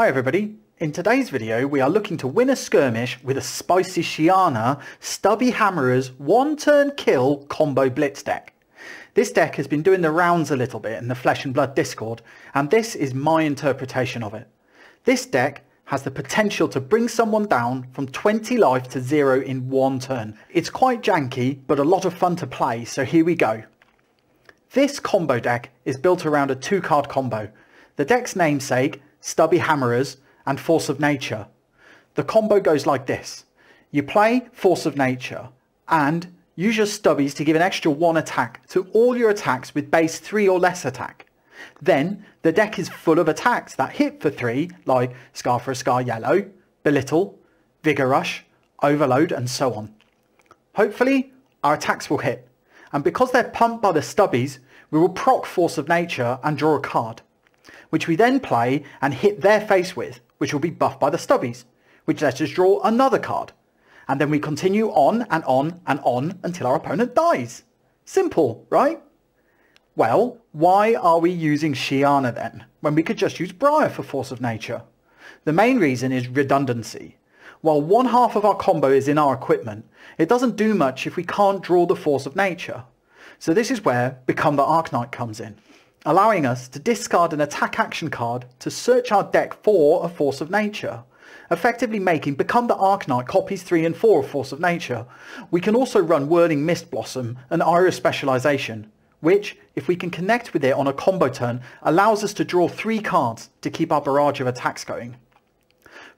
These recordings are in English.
Hi everybody, in today's video we are looking to win a skirmish with a spicy Shiyana Stubby Hammerers one turn kill combo blitz deck. This deck has been doing the rounds a little bit in the Flesh and Blood Discord, and this is my interpretation of it. This deck has the potential to bring someone down from 20 life to 0 in one turn. It's quite janky but a lot of fun to play, so here we go. This combo deck is built around a 2-card combo. The deck's namesake, Stubby Hammerers, and Force of Nature. The combo goes like this. You play Force of Nature and use your stubbies to give an extra 1 attack to all your attacks with base 3 or less attack. Then the deck is full of attacks that hit for 3, like Scar for a Scar Yellow, Belittle, Vigor Rush, Overload and so on. Hopefully our attacks will hit, and because they're pumped by the stubbies, we will proc Force of Nature and draw a card, which we then play and hit their face with, which will be buffed by the stubbies, which lets us draw another card. And then we continue on and on and on until our opponent dies. Simple, right? Well, why are we using Shiyana then, when we could just use Briar for Force of Nature? The main reason is redundancy. While one half of our combo is in our equipment, it doesn't do much if we can't draw the Force of Nature. So this is where Become the Arknight comes in, allowing us to discard an attack action card to search our deck for a Force of Nature, effectively making Become the Arknight copies 3 and 4 of Force of Nature. We can also run Whirling Mist Blossom, an Iris specialization, which, if we can connect with it on a combo turn, allows us to draw 3 cards to keep our barrage of attacks going.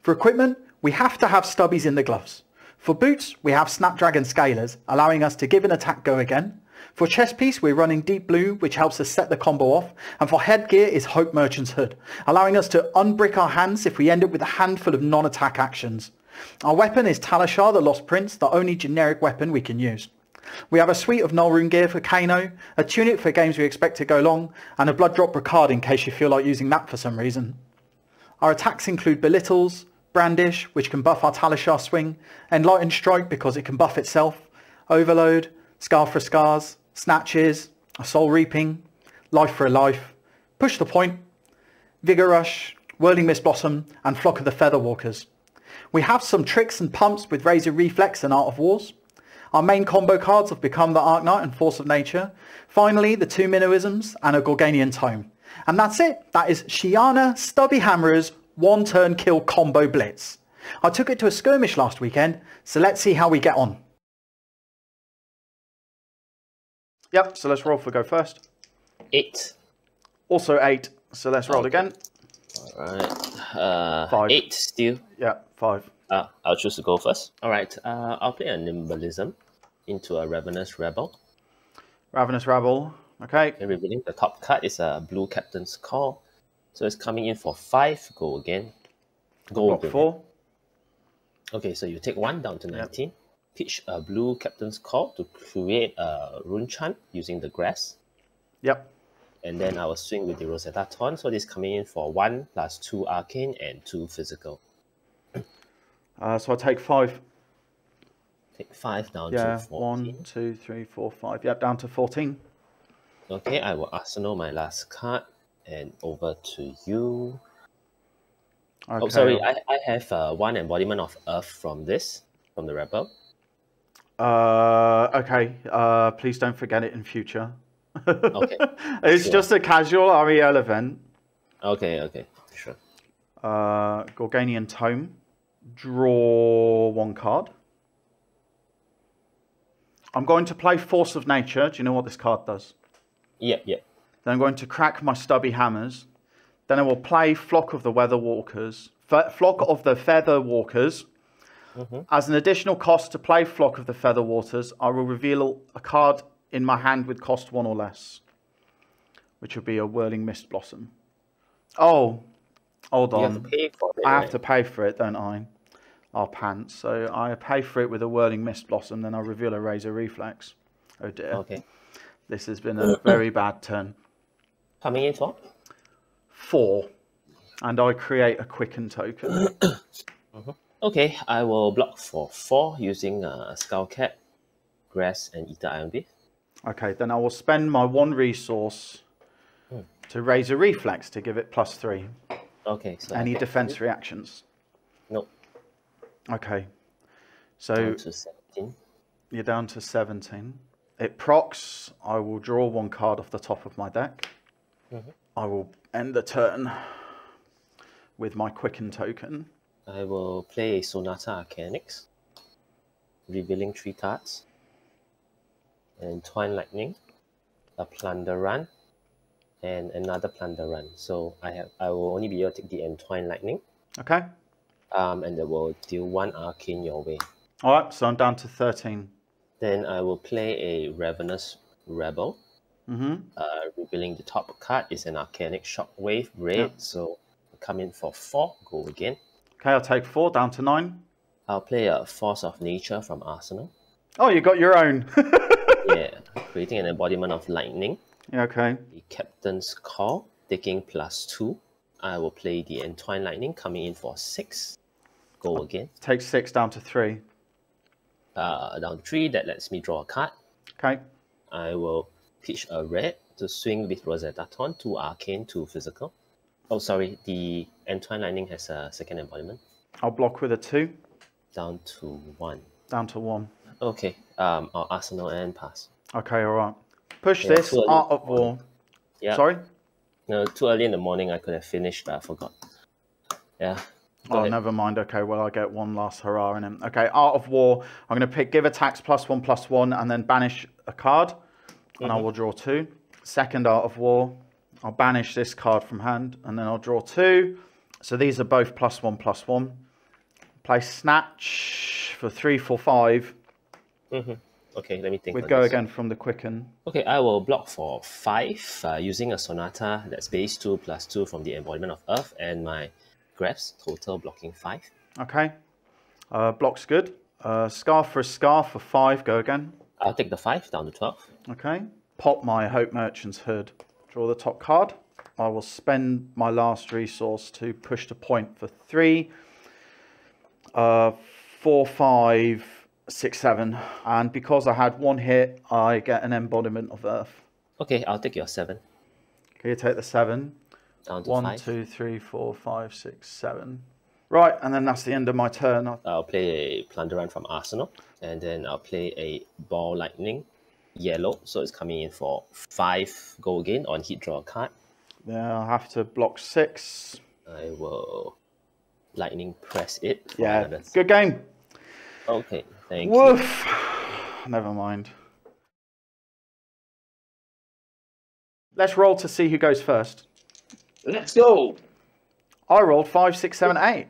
For equipment, we have to have stubbies in the gloves. For boots, we have Snapdragon Scalers, allowing us to give an attack go again. For chest piece, we're running Deep Blue, which helps us set the combo off, and for headgear is Hope Merchant's Hood, allowing us to unbrick our hands if we end up with a handful of non-attack actions. Our weapon is Talishar the Lost Prince, the only generic weapon we can use. We have a suite of Null Rune gear for Kano, a tunic for games we expect to go long, and a Blood Drop Brocard in case you feel like using that for some reason. Our attacks include Belittles, Brandish, which can buff our Talishar swing, Enlightened Strike because it can buff itself, Overload, Scar for Scars, Snatches, a Soul Reaping, Life for a Life, Push the Point, Vigor Rush, Whirling Mist Blossom and Flock of the Feather Walkers. We have some tricks and pumps with Razor Reflex and Art of War. Our main combo cards have Become the Arknight and Force of Nature. Finally, the 2 Minnowisms and a Gorganian Tome. And that's it. That is Shiyana Stubby Hammerers one turn kill combo blitz. I took it to a skirmish last weekend, so let's see how we get on. Yep, so let's roll for go first. 8. Also 8, so let's roll again. Alright. 5. 8 still. Yeah, 5. I'll choose to go first. Alright, I'll play a Nimbalism into a Ravenous Rebel. Ravenous Rebel, okay. Revealing the top card is a blue Captain's Call. So it's coming in for 5, go again. Go again. 4. Okay, so you take 1 down to 19. Yep. Pitch a blue Captain's Call to create a Runechant using the grass. Yep. And then I will swing with the Rosetta Thorn. So this coming in for 1 plus 2 arcane and 2 physical. So I take 5. Take 5 down to 14. 1, 2, 3, 4, 5. Yep, down to 14. Okay, I will arsenal my last card and over to you. Okay. Oh, sorry, I have 1 Embodiment of Earth from this, from the Rebel. Okay, please don't forget it in future. Okay. It's just a casual REL event. Okay, okay, sure. Gorganian Tome. Draw 1 card. I'm going to play Force of Nature. Do you know what this card does? Yep, yep. Then I'm going to crack my Stubby Hammers. Then I will play Flock of the Feather Walkers. Mm-hmm. As an additional cost to play Flock of the Feather Waters, I will reveal a card in my hand with cost 1 or less, which would be a Whirling Mist Blossom. Oh, hold on. You have to pay for it, I have to pay for it, don't I? I'll pants. So I pay for it with a Whirling Mist Blossom, then I'll reveal a Razor Reflex. Oh dear. Okay. This has been a very bad turn. How many is what? 4. And I create a Quicken Token. Mm-hmm. Okay, I will block for 4 using Skullcat, Grass, and Ether Iron Beam. Okay, then I will spend my 1 resource to Razor Reflex to give it +3. Okay. So any defense reactions? No. Okay. So down to 17. You're down to 17. It procs. I will draw one card off the top of my deck. Mm-hmm. I will end the turn with my Quicken Token. I will play Sonata Arcanix, revealing 3 cards, and Entwined Lightning, a Plunder Run, and another Plunder Run. So I will only be able to take the Entwined Lightning. Okay. And it will deal 1 Arcane your way. Alright, so I'm down to 13. Then I will play a Ravenous Rebel. Mm-hmm. Revealing the top card is an Arcanic Shockwave, red, yep. So come in for 4, go again. Okay, I'll take 4, down to 9. I'll play a Force of Nature from Arsenal. Oh, you got your own. Yeah, creating an Embodiment of Lightning. Yeah, okay. The Captain's Call, taking +2. I will play the Entwined Lightning, coming in for 6. Go again. Take 6, down to 3. Down to 3, that lets me draw a card. Okay. I will pitch a red to swing with Rosetta Thorn, 2 Arcane, 2 Physical. Oh, sorry, the Entwined Lightning has a second embodiment. I'll block with a 2. Down to 1. Down to 1. Okay, I'll Arsenal and pass. Okay, alright. Push this, Art of War. Yeah. Sorry? No, too early in the morning, I could have finished, but I forgot. Yeah. Oh, never mind. Okay, well, I get one last hurrah in him. Okay, Art of War. I'm going to pick give attacks +1/+1 and then banish a card. And I will draw 2. Second Art of War. I'll banish this card from hand and then I'll draw 2. So these are both +1/+1. Play Snatch for 3/5. Mm-hmm. Okay, let me think. We'd go again from the Quicken. Okay, I will block for 5 using a Sonata that's base 2/2 from the Embodiment of Earth and my grabs, total blocking 5. Okay, block's good. Scar for a Scar for 5, go again. I'll take the 5, down to 12. Okay, pop my Hope Merchant's Hood. Draw the top card. I will spend my last resource to push the point for 3, 4, 5, 6, 7. And because I had 1 hit, I get an Embodiment of Earth. Okay, I'll take your 7. Okay, you take the 7. Down to 5. 2, 3, 4, 5, 6, 7. Right, and then that's the end of my turn. I'll play a Plunder Run from Arsenal. And then I'll play a Ball Lightning. Yellow, so it's coming in for 5. Go again on hit, draw a card. Yeah, I'll have to block 6. I will lightning press it. Yeah, good game. Okay, thank Woof. You. Never mind. Let's roll to see who goes first. Let's go. I rolled 5, 6, 7, 8.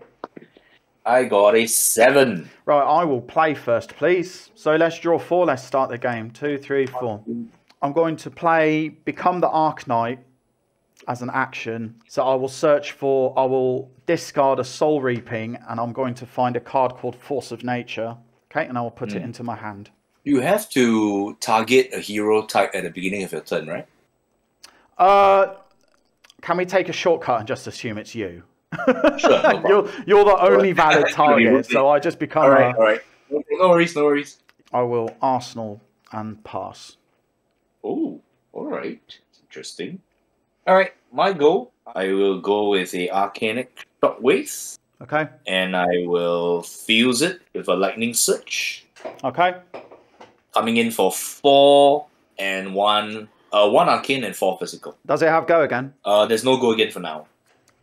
I got a 7. Right, I will play first, please. So let's draw 4. Let's start the game. 2, 3, 4. I'm going to play Become the Arknight as an action. So I will search for... I will discard a Soul Reaping, and I'm going to find a card called Force of Nature. Okay, and I will put it into my hand. You have to target a hero type at the beginning of your turn, right? Can we take a shortcut and just assume it's you? Sure, no you're the only valid target, so I just become all right. No worries, no worries. I will Arsenal and pass. Oh, all right. Interesting. All right, my go. I will go with a Arcanic Shockwave. Okay. And I will fuse it with a Lightning Surge. Okay. Coming in for 4 and 1. 1 Arcane and 4 Physical. Does it have go again? There's no go again for now.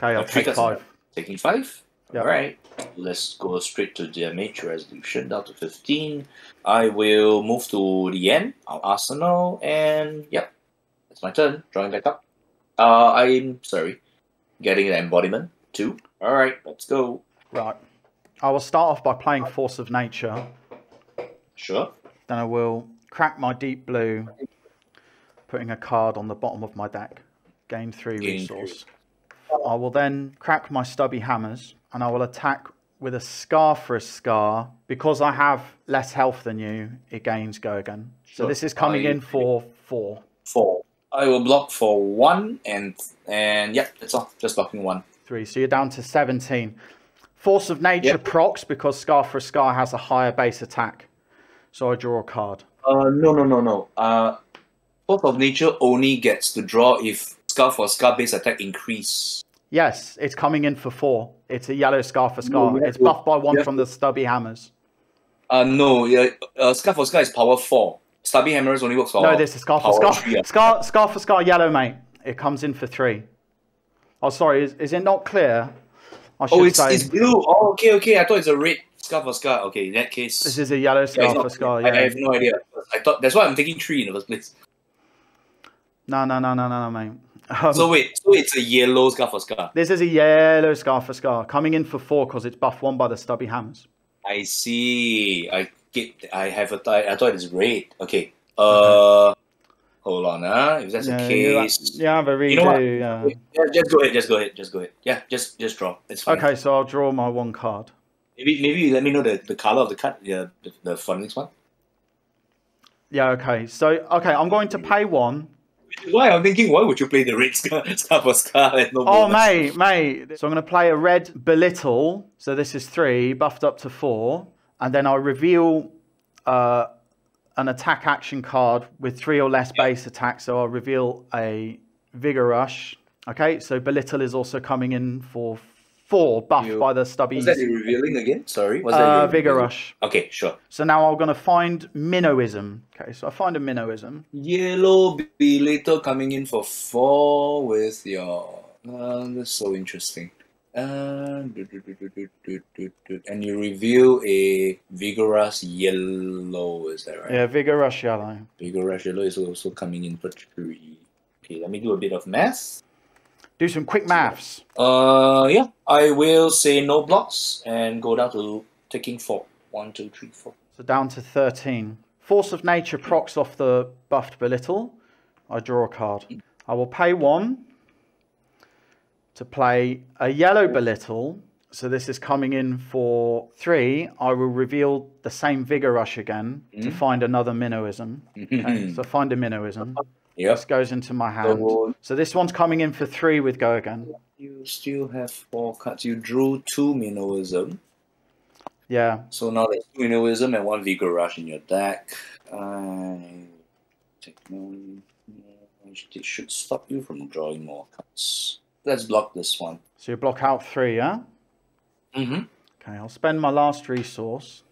Okay, I'll take 5. Taking 5? Yep. Alright. Let's go straight to damage resolution, down to 15. I will move to the end, our Arsenal, and yep. It's my turn, drawing back up. I'm sorry, getting an Embodiment, 2. Alright, let's go. Right. I will start off by playing Force of Nature. Sure. Then I will crack my Deep Blue, putting a card on the bottom of my deck. Gain 3 resource. I will then crack my Stubby Hammers and I will attack with a Scar for a Scar. Because I have less health than you, it gains go again. Sure. So this is coming in for 4. 4. I will block for 1 and yep, that's all. Just blocking 1. 3. So you're down to 17. Force of Nature procs because Scar for a Scar has a higher base attack. So I draw a card. No. Force of Nature only gets to draw if Scar for Scar base attack increase. Yes, it's coming in for 4. It's a yellow Scar for Scar. No, it's buffed by 1 from the Stubby Hammers. No, Scar for Scar is power 4. Stubby Hammerers only works for No, this is Scar for Scar. Scar for Scar yellow, mate. It comes in for 3. Oh, sorry, is it not clear? It's blue. Oh, okay, okay. I thought it's a red Scar for Scar. Okay, in that case... This is a yellow Scar for Scar. Yeah. I have no idea. I thought, that's why I'm taking 3 in the first place. No, mate. So it's a yellow Scar for Scar. This is a yellow Scar for Scar, coming in for 4 because it's buffed 1 by the Stubby Hammers. I see. I thought it's red. Okay. Hold on, If that's the case, just go ahead. Yeah, just draw. It's fine. Okay, so I'll draw my 1 card. Maybe you let me know the color of the card. Yeah, the next one. Yeah. Okay. So okay, I'm going to pay 1. Why? I'm thinking, why would you play the red Scar for Scar? So I'm going to play a red Belittle. So this is 3, buffed up to 4. And then I reveal an attack action card with 3 or less base attack. So I'll reveal a Vigor Rush. Okay, so Belittle is also coming in for 4, buffed by the Stubby. Was that you revealing again? Sorry. Was that Vigor Rush. Okay, sure. So now I'm going to find Minnowism. Okay, so I find a Minnowism. Yellow Belittle coming in for 4 with your... that's so interesting. And you reveal a Vigor Rush yellow, is that right? Yeah, Vigor Rush yellow. Vigor Rush yellow is also coming in for 3. Okay, let me do a bit of math. Do some quick maths. Yeah, I will say no blocks and go down to taking 4. 1, 2, 3, 4. So down to 13. Force of Nature procs off the buffed Belittle. I draw a card. I will pay 1 to play a yellow Belittle. So this is coming in for 3. I will reveal the same Vigor Rush again to find another Minnowism. Okay, so find a Minnowism. This goes into my hand. So this one's coming in for 3 with Gorganian. You still have 4 cards. You drew 2 Minnowism. Yeah. So now there's 2 Minnowism and 1 Vigor Rush in your deck. It should stop you from drawing more cards. Let's block this one. So you block out 3, yeah? Mm-hmm. Okay, I'll spend my last resource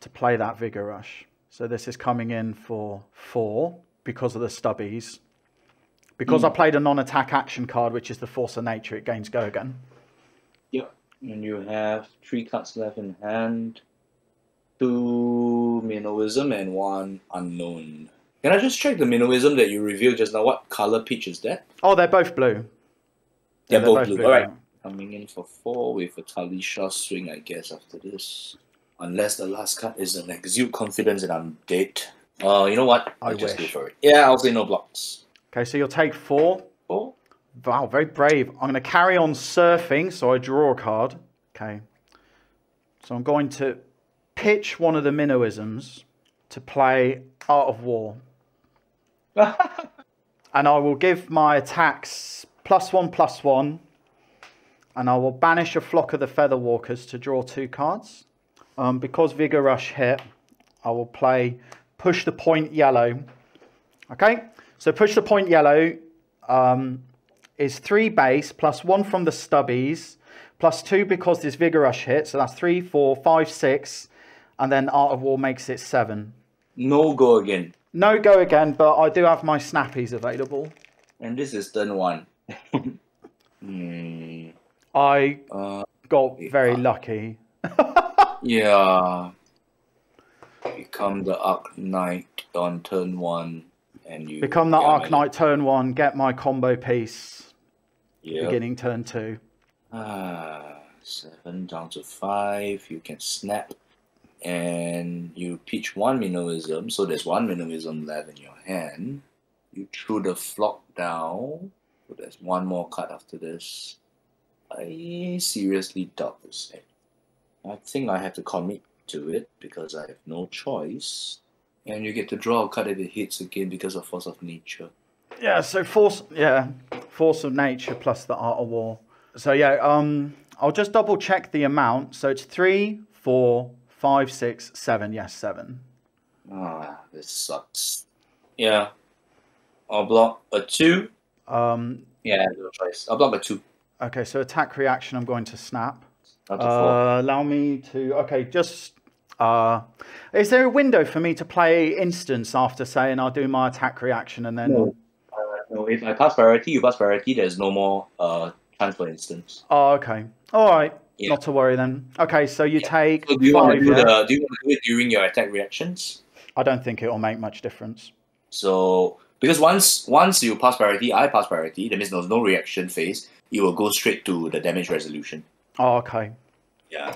to play that Vigor Rush. So this is coming in for 4. Because of the Stubbies. Because I played a non-attack action card, which is the Force of Nature, it gains Gorgon. Yep. And you have 3 cards left in hand. 2 Minnowism and 1 Unknown. Can I just check the Minnowism that you revealed just now? What color pitch is that? Oh, they're both blue. Yeah, they're both blue. Alright. Coming in for 4 with a Talishar swing, I guess, after this. Unless the last card is an Exude Confidence and I'm dead. You know what? I'll just go for it. Yeah, I'll say no blocks. Okay, so you'll take 4. 4? Wow, very brave. I'm going to carry on surfing, so I draw a card. Okay. So I'm going to pitch one of the Minnowisms to play Art of War. And I will give my attacks +1/+1. And I will banish a Flock of the Feather Walkers to draw 2 cards. Because Vigor Rush hit, I will play... Push the Point yellow. Okay, so Push the Point yellow is 3 base +1 from the Stubbies +2 because this Vigor Rush hit. So that's 3, 4, 5, 6, and then Art of War makes it 7. No go again. No go again, but I do have my Snappies available. And this is turn 1. I got very lucky. Yeah. Become the Arknight on turn 1, and you become the Arknight turn 1. Get my combo piece. Yep. Beginning turn 2. 7 down to 5. You can snap, and you pitch 1 Minnowism. So there's 1 Minnowism left in your hand. You threw the Flock down. So there's 1 more card after this. I seriously doubt this. I think I have to commit to it because I have no choice, and you get to draw a card if it hits again because of Force of Nature. Yeah, so Force of Nature plus the Art of War. So yeah, I'll just double check the amount. So it's 3, 4, 5, 6, 7. Yes, 7. Ah, this sucks. Yeah, I'll block a 2. Yeah, no choice. I'll block a 2. Okay, so attack reaction, I'm going to snap. Allow me to... Okay, just... is there a window for me to play instance after saying I'll do my attack reaction and then... No, no, if I pass priority, you pass priority, there's no more chance for instance. Oh, okay. All right. Yeah. Not to worry then. Okay, so you take... So do you want to do it during your attack reactions? I don't think it will make much difference. So... Because once you pass priority, I pass priority, that means there's no reaction phase. It will go straight to the damage resolution. Oh, okay. Yeah.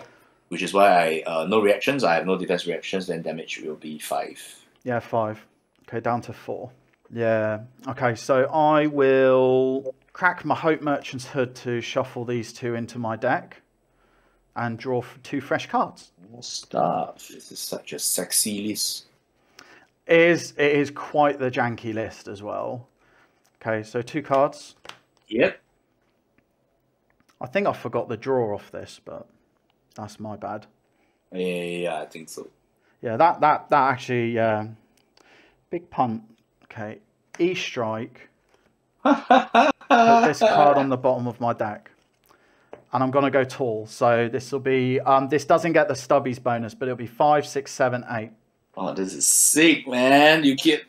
Which is why I no reactions, I have no defense reactions, then damage will be 5. Yeah, 5. Okay, down to 4. Yeah. Okay, so I will crack my Hope Merchant's Hood to shuffle these two into my deck and draw 2 fresh cards. Stop. This is such a sexy list. It is quite the janky list as well. Okay, so 2 cards. Yep. I think I forgot the draw off this, but that's my bad. Yeah, I think so. Yeah, that actually big punt. Okay, E strike. Put this card on the bottom of my deck, and I'm gonna go tall. So this will be this doesn't get the Stubbies bonus, but it'll be 5, 6, 7, 8. Oh, this is sick, man! You keep.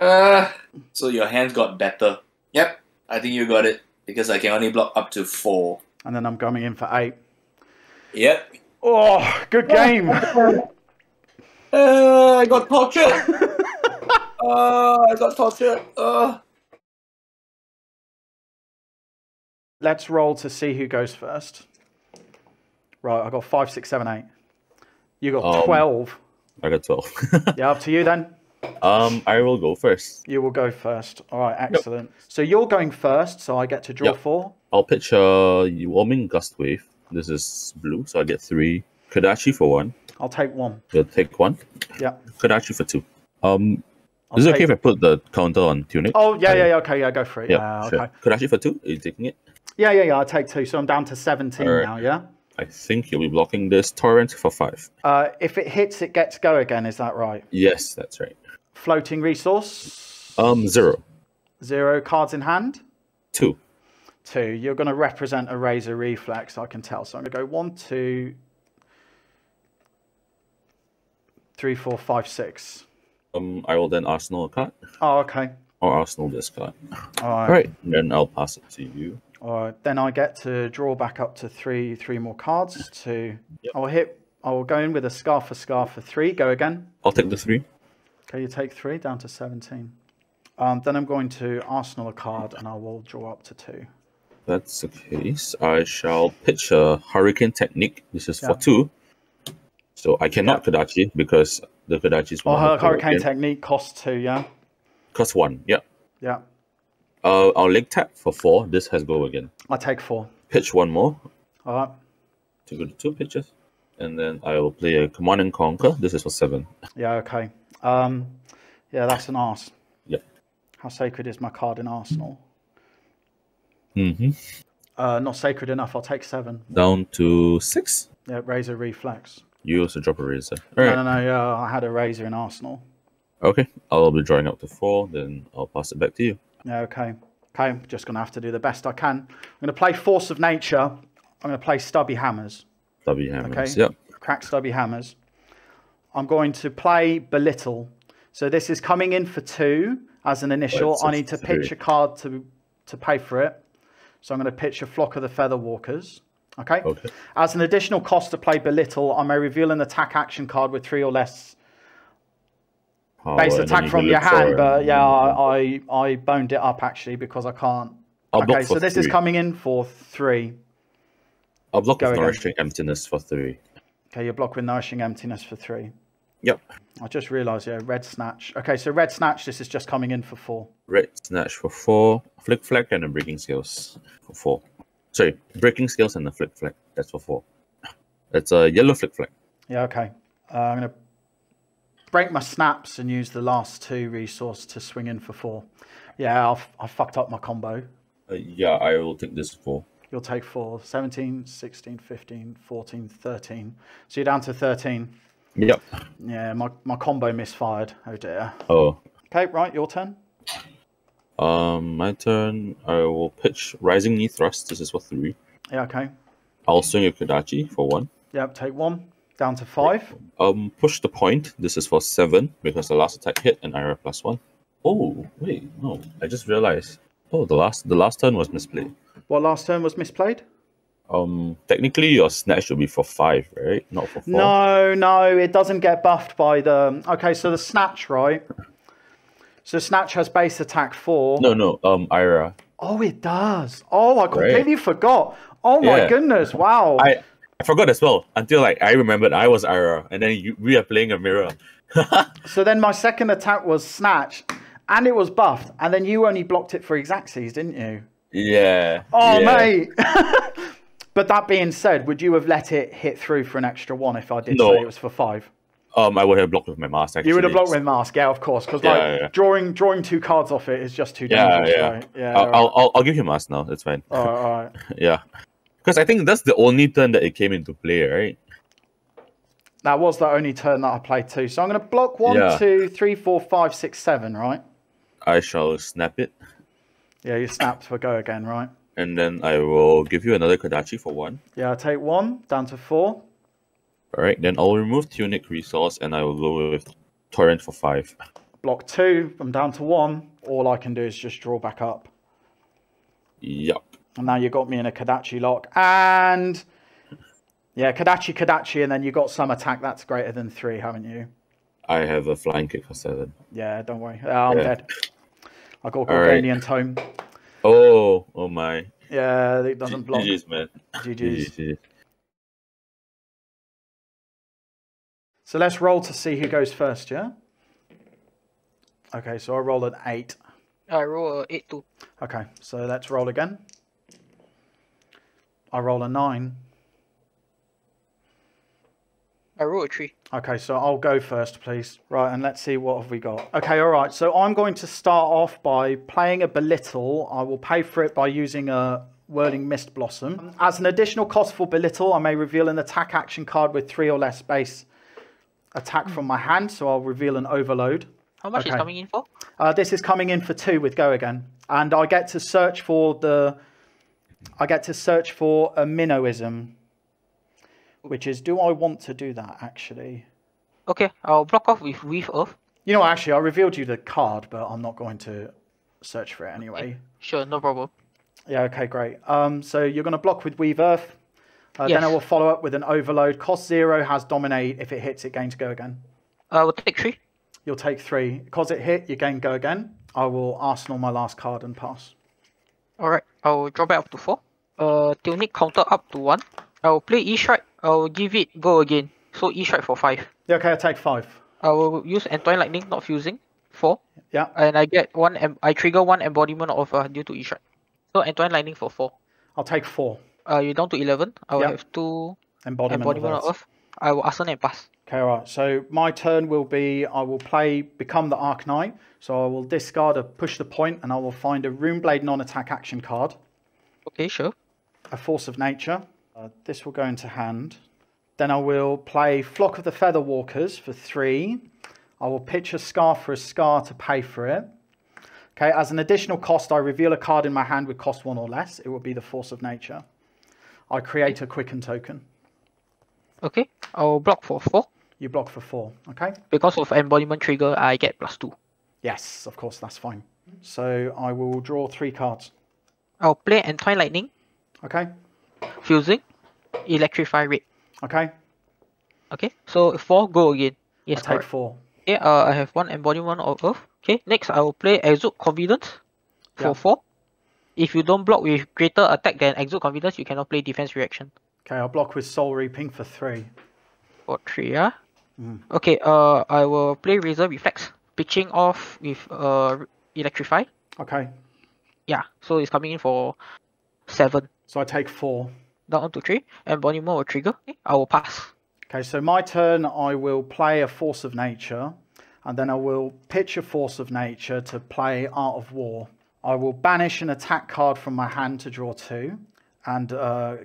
So your hands got better. Yep, I think you got it. Because I can only block up to 4. And then I'm coming in for 8. Yep. Oh, good game. I got tortured. I got tortured. Let's roll to see who goes first. Right, I got 5, 6, 7, 8. You got 12. I got 12. Yeah, up to you then. I will go first. You will go first. All right, excellent. Yep. So you're going first, so I get to draw 4. I'll pitch a Warming Gust Wave. This is blue, so I get 3. Kodachi for 1. I'll take 1. You'll take 1? Yeah. Kodachi for 2. Is it okay if I put the counter on Tunic? Oh, yeah, okay, yeah, go for it. Yeah, sure. Okay. Kodachi for 2? Are you taking it? Yeah, I take 2, so I'm down to 17 right now, yeah? I think you'll be blocking this Torrent for 5. If it hits, it gets go again, is that right? Yes, that's right. Floating resource? 0. 0 cards in hand? 2. You're going to represent a Razor Reflex, I can tell. So I'm going to go 1, 2, 3, 4, 5, 6. I will then Arsenal a card. Oh, okay. Or Arsenal this card. All right. Then I'll pass it to you. All right. Then I get to draw back up to three more cards. I will go in with a Scar for Scar for 3. Go again. I'll take the 3. Okay, you take 3, down to 17. Then I'm going to Arsenal a card, and I will draw up to 2. That's the case. I shall pitch a Hurricane Technique. This is for 2. So I cannot Kodachi, because the Kodachi is 1. Oh, Hurricane Technique costs 2, yeah? Costs 1, yeah. Yeah. I'll leg tap for 4. This has go again. I take 4. Pitch 1 more. All right. To go to 2 pitches. And then I will play a Command and Conquer. This is for 7. Yeah, okay. Yeah, that's an arse. Yeah. How sacred is my card in Arsenal? Mm-hmm. Not sacred enough. I'll take 7. Down to 6? Yeah, Razor Reflex. You also drop a Razor. All right. No, I had a Razor in Arsenal. Okay. I'll be drawing up to 4, then I'll pass it back to you. Yeah, okay. Okay, I'm just going to have to do the best I can. I'm going to play Force of Nature. I'm going to play Stubby Hammers. Stubby Hammers, okay? Yep. Crack Stubby Hammers. I'm going to play Belittle. So this is coming in for 2 as an initial. I need to pitch a card to pay for it. So I'm going to pitch a Flock of the Feather Walkers. Okay. As an additional cost to play Belittle, I may reveal an attack action card with 3 or less base attack from your hand. But yeah, I boned it up actually because I can't. Okay, so this is coming in for 3. I'll block with Nourishing Emptiness for 3. Okay, you block with Nourishing Emptiness for 3. Yep. I just realised, yeah, Red Snatch. Okay, so Red Snatch, this is just coming in for 4. Red Snatch for 4. Flick Flag and the Breaking Scales for 4. Sorry, Breaking Scales and the Flick Flag. That's for 4. That's a yellow Flick Flag. Yeah, okay. I'm going to break my snaps and use the last 2 resource to swing in for 4. Yeah, I fucked up my combo. Yeah, I will take this 4. You'll take 4. 17, 16, 15, 14, 13. So you're down to 13. Yep. Yeah, my combo misfired. Oh dear. Oh. Okay, right, your turn. My turn. I will pitch Rising Knee Thrust. This is for 3. Yeah, okay. I'll swing at Kodachi for 1. Yep, take 1. Down to 5. Push the Point. This is for 7 because the last attack hit and I have +1. Oh wait, no! I just realized. Oh, the last turn was misplayed. What last turn was misplayed? Technically your snatch would be for 5, right? Not for 4. No, no, it doesn't get buffed by the. Okay, so the snatch, right? So snatch has base attack 4. No, no, Ira. Oh, it does. Oh, I completely forgot. Oh my goodness! Wow. I forgot as well until like I remembered I was Ira, and then we are playing a mirror. So then my second attack was snatch, and it was buffed, and then you only blocked it for Xaxis, didn't you? Yeah. Oh yeah. Mate. But that being said, would you have let it hit through for an extra 1 if I did say it was for 5? I would have blocked with my mask. Actually. You would have blocked with mask, yeah, of course, because drawing 2 cards off it is just too dangerous. Yeah, yeah. Right? Yeah. I'll give you mask now. That's fine. All right. All right. Yeah. Because I think that's the only turn that it came into play, right? That was the only turn that I played too. So I'm going to block 1, 2, 3, 4, 5, 6, 7, right? I shall snap it. Yeah, you snapped for go again, right? And then I will give you another Kodachi for 1. Yeah, I'll take 1, down to 4. Alright, then I'll remove Tunic Resource and I will go with Torrent for 5. Block 2, I'm down to 1. All I can do is just draw back up. Yup. And now you got me in a Kodachi lock. And yeah, Kodachi, and then you got some attack that's greater than 3, haven't you? I have a flying kick for 7. Yeah, don't worry. I'm dead. I got Gorganian Tome. Oh, oh my. Yeah, it doesn't block. GG's, man. GG's. So let's roll to see who goes first, yeah? Okay, so I roll an 8. I roll an 8 too. Okay, so let's roll again. I roll a 9. I roll a 3. Okay, so I'll go first, please. Right, and let's see what have we got. Okay, all right. So I'm going to start off by playing a Belittle. I will pay for it by using a Whirling Mist Blossom. As an additional cost for Belittle, I may reveal an attack action card with 3 or less base attack from my hand. So I'll reveal an Overload. How much is coming in for? This is coming in for 2 with go again. And I get to search for the... I get to search for a Minnowism, which is, do I want to do that, actually? Okay, I'll block off with Weave Earth. You know, actually, I revealed you the card, but I'm not going to search for it anyway. Okay. Sure, no problem. Yeah, okay, great. So you're going to block with Weave Earth. Yes. Then I will follow up with an Overload. Cost 0, has Dominate. If it hits, it gains go again. We'll take 3. You'll take 3. Because it hit, you gain go again. I will Arsenal my last card and pass. Alright, I'll drop it up to 4. Tunic counter up to 1. I'll play E-Strike, I'll give it go again. So E-Strike for 5. Yeah, okay, I'll take 5. I will use Entwined Lightning, not fusing, 4. Yeah. And I get I trigger 1 Embodiment of Earth due to E-Strike. So Entwined Lightning for 4. I'll take 4. You're down to 11. I'll have 2 Embodiment of Earth. I will Arsenal and pass. Okay, alright. So my turn will be, I will play Become the Arknight. So I will discard a Push the Point and I will find a Runeblade non-attack action card. Okay, sure. A Force of Nature. This will go into hand. Then I will play Flock of the Feather Walkers for 3. I will pitch a Scar for a Scar to pay for it. Okay, as an additional cost, I reveal a card in my hand with cost 1 or less. It will be the Force of Nature. I create a Quicken Token. Okay, I'll block for 4. You block for 4, okay? Because of Embodiment trigger, I get +2. Yes, of course, that's fine. So I will draw 3 cards. I'll play Entwined Lightning. Okay. Fusing, Electrify Red. Okay. Okay, so 4, go again. Yes, I take 4. Okay, I have 1 Embodiment of Earth. Okay, next I will play Exude Confidence for 4. If you don't block with greater attack than Exude Confidence, you cannot play Defense Reaction. Okay, I'll block with Soul Reaping for 3. For 3, yeah? Mm. Okay, I will play Razor Reflex, pitching off with Electrify. Okay. Yeah, so it's coming in for 7. So I take 4. Down to 3, and Bonimo will trigger. Okay, I will pass. Okay, so my turn, I will play a Force of Nature, and then I will pitch a Force of Nature to play Art of War. I will banish an attack card from my hand to draw 2. And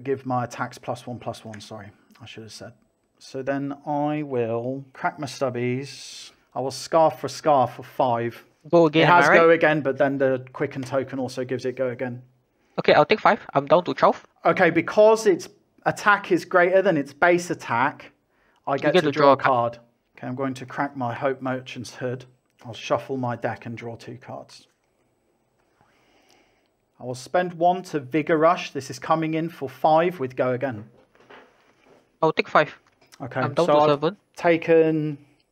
give my attacks +1/+1, sorry, I should have said. So then I will crack my stubbies. I will Scar for a Scar for 5. go again. It has go again, but then the Quicken Token also gives it go again. Okay, I'll take 5. I'm down to 12. Okay, because its attack is greater than its base attack, I get to draw a card. Okay, I'm going to crack my Hope Merchant's Hood. I'll shuffle my deck and draw 2 cards. I will spend 1 to Vigor Rush. This is coming in for 5 with go again. I'll take 5. Okay, I'm down to 7.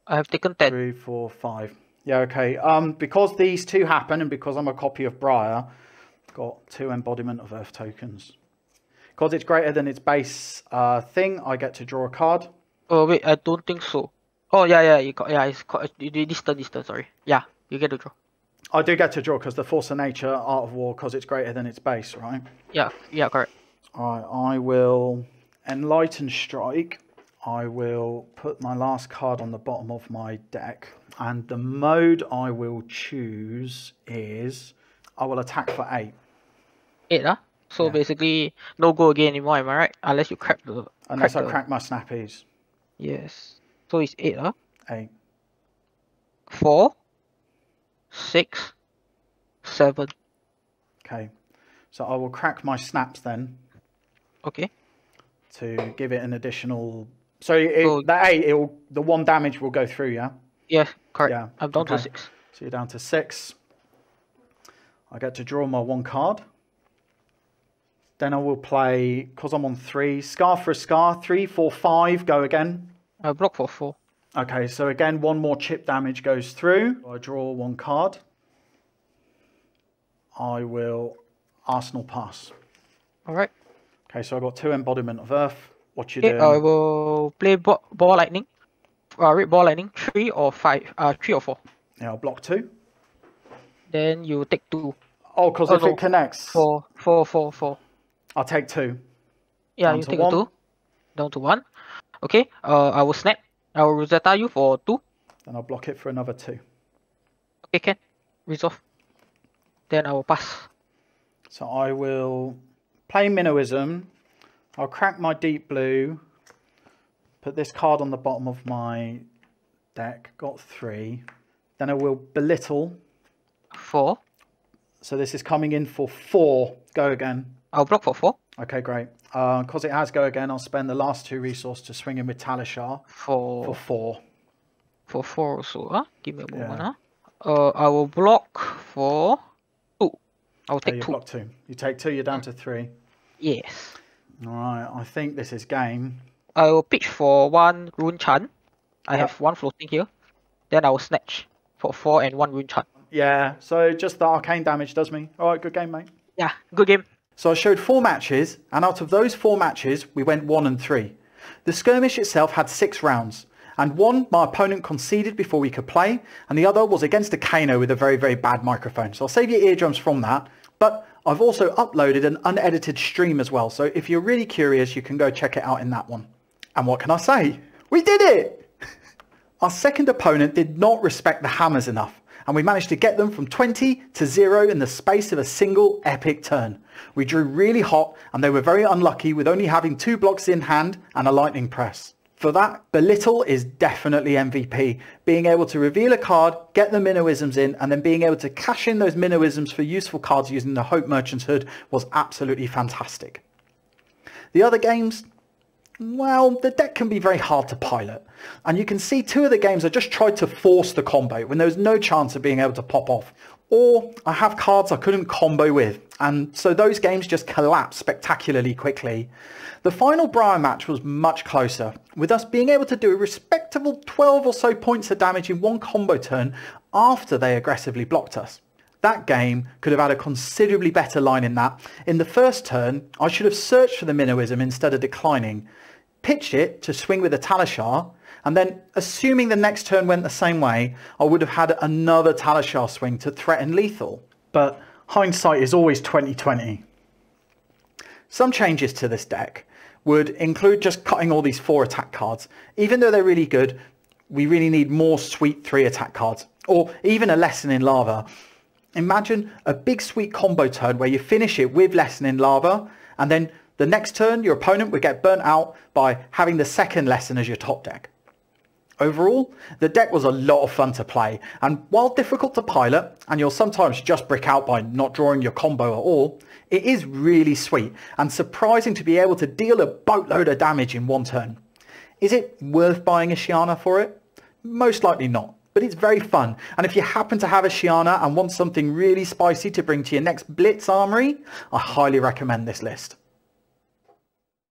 I have taken 10. 3, 4, 5. Yeah, okay. Because these two happen and because I'm a copy of Briar, I've got 2 Embodiment of Earth tokens. Because it's greater than its base thing, I get to draw a card. Oh, wait, I don't think so. Oh, yeah, yeah, you got, yeah, it's called, this turn, sorry. Yeah, you get to draw. I do get to draw because the Force of Nature, Art of War, because it's greater than its base, right? Yeah, yeah, correct. All right, I will Enlightened Strike. I will put my last card on the bottom of my deck. And the mode I will choose is, I will attack for 8. 8, huh? So yeah, basically, no go again anymore, am I right? Unless you crack the... Unless I crack my snappies. Yes. So it's 8, huh? 8. 4, 6, 7. Okay. So I will crack my snaps then. Okay. To give it an additional... So it, oh, that 8, it'll, the 1 damage will go through, yeah? Yeah, correct. Yeah. I'm down to 6. So you're down to 6. I get to draw my 1 card. Then I will play, because I'm on 3, Scar for a Scar, 3, 4, 5, go again. Block for 4. Okay, so again, 1 more chip damage goes through. I draw 1 card. I will Arsenal Pass. All right. Okay, so I've got 2 Embodiment of Earth. What you doing? I will play Ball Lightning. Red Ball Lightning, 3 or 4. Yeah, I'll block 2. Then you take 2. Oh, because if it connects. 4, 4, 4, 4. I'll take 2. Yeah, you take 2. Down to 1. Okay, I will snap. I will Rosetta you for 2. Then I'll block it for another 2. Okay, can. Resolve. Then I will pass. So I will play Minnowism. I'll crack my Deep Blue. Put this card on the bottom of my deck. Got 3. Then I will Belittle. 4. So this is coming in for 4. Go again. I'll block for 4. Okay, great. Because it has go again, I'll spend the last 2 resource to swing in with Talishar. 4. For 4. For 4 also, huh? Give me a moment, yeah. I will block for 2. I'll take 2. Block 2. You take 2, you're down to 3. Yes. All right, I think this is game. I will pitch for 1 Runechant. I have 1 floating here. Then I will snatch for 4 and 1 Runechant. Yeah, so just the arcane damage does me. All right, good game, mate. Yeah, good game. So I showed 4 matches, and out of those 4 matches, we went 1 and 3. The skirmish itself had 6 rounds, and 1 my opponent conceded before we could play, and the other was against a Kano with a very, very bad microphone. So I'll save your eardrums from that, but I've also uploaded an unedited stream as well. So if you're really curious, you can go check it out in that one. And what can I say? We did it! Our second opponent did not respect the hammers enough, and we managed to get them from 20 to 0 in the space of a single epic turn. We drew really hot, and they were very unlucky with only having 2 blocks in hand and a lightning press. For that, Belittle is definitely MVP, being able to reveal a card, get the Minnowisms in, and then being able to cash in those Minnowisms for useful cards using the Hope Merchant's Hood was absolutely fantastic. The other games... well, the deck can be very hard to pilot, and you can see 2 of the games I just tried to force the combo when there was no chance of being able to pop off, or I have cards I couldn't combo with, and so those games just collapsed spectacularly quickly. The final Briar match was much closer, with us being able to do a respectable 12 or so points of damage in 1 combo turn after they aggressively blocked us. That game could have had a considerably better line in that. In the first turn, I should have searched for the Minnowism instead of declining, pitched it to swing with a Talishar, and then, assuming the next turn went the same way, I would have had another Talishar swing to threaten lethal. But hindsight is always 20/20. Some changes to this deck would include just cutting all these 4 attack cards. Even though they're really good, we really need more sweet 3 attack cards, or even a Lesson in Lava. Imagine a big sweet combo turn where you finish it with Lesson in Lava, and then the next turn your opponent would get burnt out by having the second Lesson as your top deck. Overall, the deck was a lot of fun to play, and while difficult to pilot, and you'll sometimes just brick out by not drawing your combo at all, it is really sweet and surprising to be able to deal a boatload of damage in one turn. Is it worth buying a Shiyana for it? Most likely not, but it's very fun, and if you happen to have a Shiyana and want something really spicy to bring to your next Blitz armory, I highly recommend this list.